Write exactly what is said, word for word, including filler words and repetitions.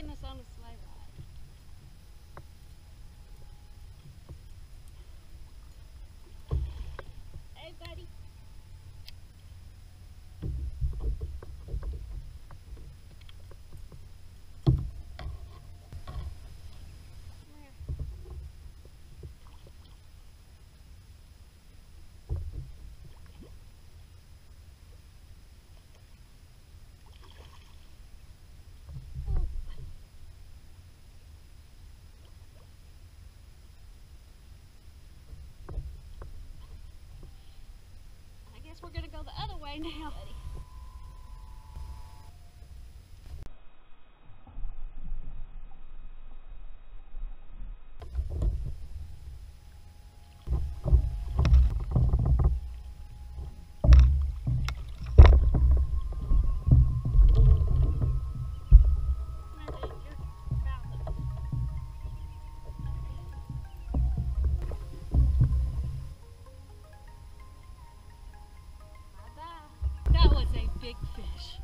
taking us on a sleigh ride. Hey, buddy. We're going to go the other way now. Big fish.